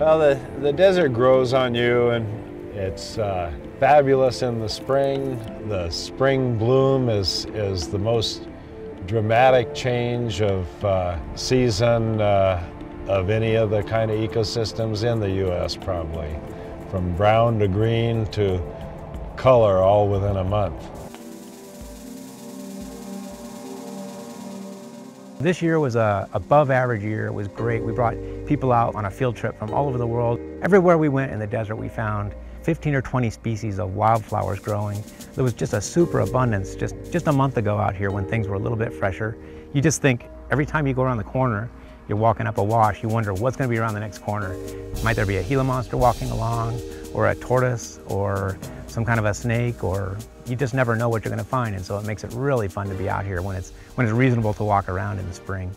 Well, the desert grows on you, and it's fabulous in the spring. The spring bloom is the most dramatic change of season of any of the kind of ecosystems in the U.S. probably. From brown to green to color, all within a month. This year was a above average year. It was great. We brought people out on a field trip from all over the world. Everywhere we went in the desert, we found 15 or 20 species of wildflowers growing. There was just a super abundance just a month ago out here when things were a little bit fresher. You just think every time you go around the corner, you're walking up a wash, you wonder what's going to be around the next corner. Might there be a Gila monster walking along, or a tortoise, or some kind of a snake, or you just never know what you're going to find, and so it makes it really fun to be out here when it's reasonable to walk around in the spring.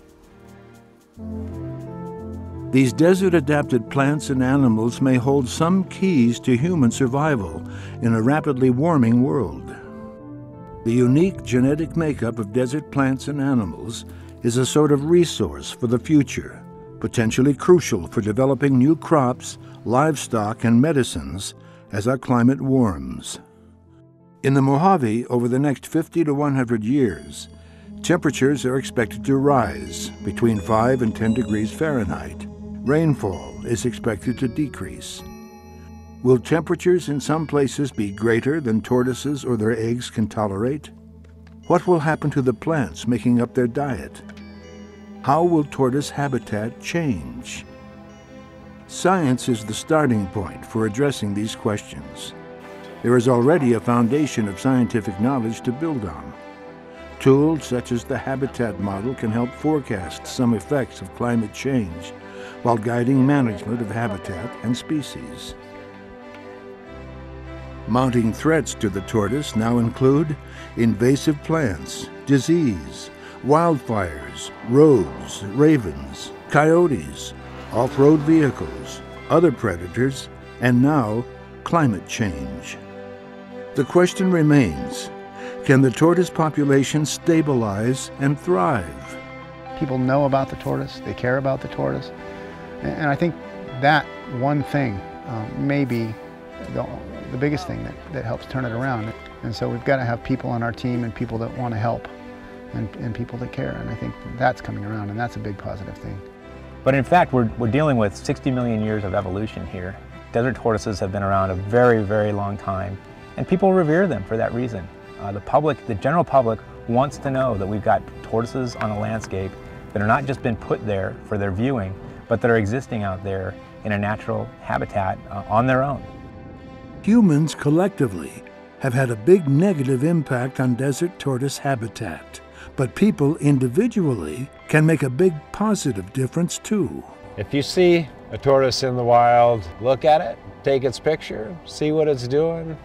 These desert-adapted plants and animals may hold some keys to human survival in a rapidly warming world. The unique genetic makeup of desert plants and animals is a sort of resource for the future, potentially crucial for developing new crops, livestock, and medicines as our climate warms. In the Mojave, over the next 50 to 100 years, temperatures are expected to rise between 5 and 10 degrees Fahrenheit. Rainfall is expected to decrease. Will temperatures in some places be greater than tortoises or their eggs can tolerate? What will happen to the plants making up their diet? How will tortoise habitat change? Science is the starting point for addressing these questions. There is already a foundation of scientific knowledge to build on. Tools such as the habitat model can help forecast some effects of climate change while guiding management of habitat and species. Mounting threats to the tortoise now include invasive plants, disease, wildfires, roads, ravens, coyotes, off-road vehicles, other predators, and now climate change. The question remains, can the tortoise population stabilize and thrive? People know about the tortoise, they care about the tortoise. And I think that one thing may be the biggest thing that helps turn it around. And so we've got to have people on our team and people that want to help and people that care. And I think that's coming around, and that's a big positive thing. But in fact, we're dealing with 60 million years of evolution here. Desert tortoises have been around a very, very long time, and people revere them for that reason. The general public wants to know that we've got tortoises on a landscape that are not just been put there for their viewing, but that are existing out there in a natural habitat on their own. Humans collectively have had a big negative impact on desert tortoise habitat, but people individually can make a big positive difference too. If you see a tortoise in the wild, look at it, take its picture, see what it's doing.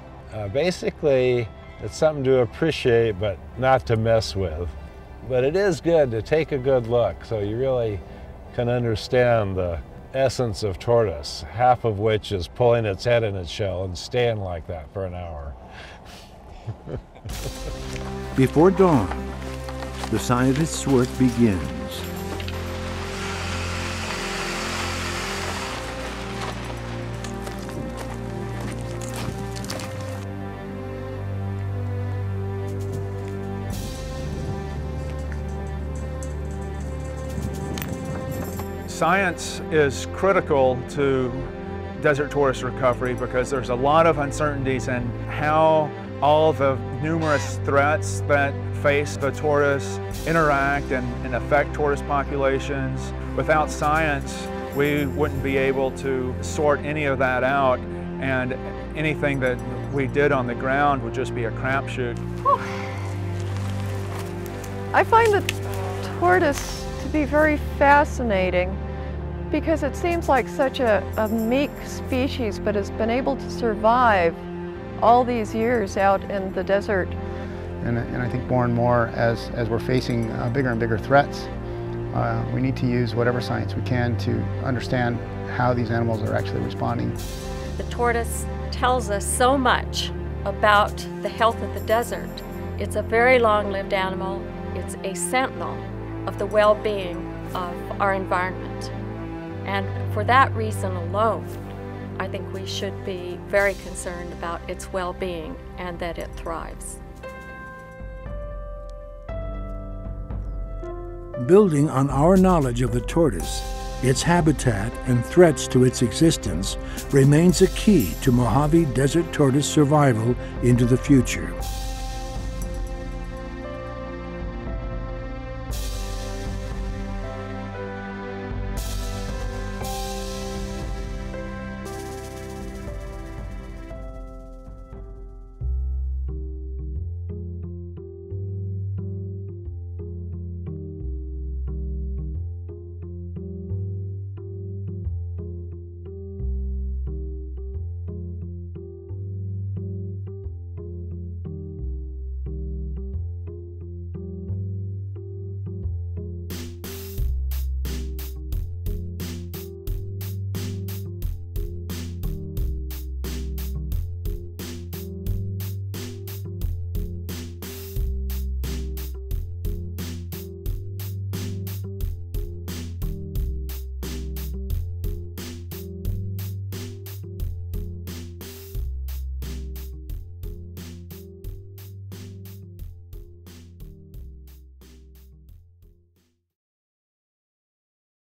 Basically, it's something to appreciate but not to mess with. But it is good to take a good look, so you really can understand the essence of tortoise, half of which is pulling its head in its shell and staying like that for an hour. Before dawn, the scientist's work begins. Science is critical to desert tortoise recovery because there's a lot of uncertainties in how all the numerous threats that face the tortoise interact and affect tortoise populations. Without science, we wouldn't be able to sort any of that out, and anything that we did on the ground would just be a crapshoot. I find the tortoise to be very fascinating, because it seems like such a meek species, but has been able to survive all these years out in the desert. And I think more and more, as we're facing bigger and bigger threats, we need to use whatever science we can to understand how these animals are actually responding. The tortoise tells us so much about the health of the desert. It's a very long-lived animal. It's a sentinel of the well-being of our environment. And for that reason alone, I think we should be very concerned about its well-being and that it thrives. Building on our knowledge of the tortoise, its habitat and threats to its existence remains a key to Mojave desert tortoise survival into the future.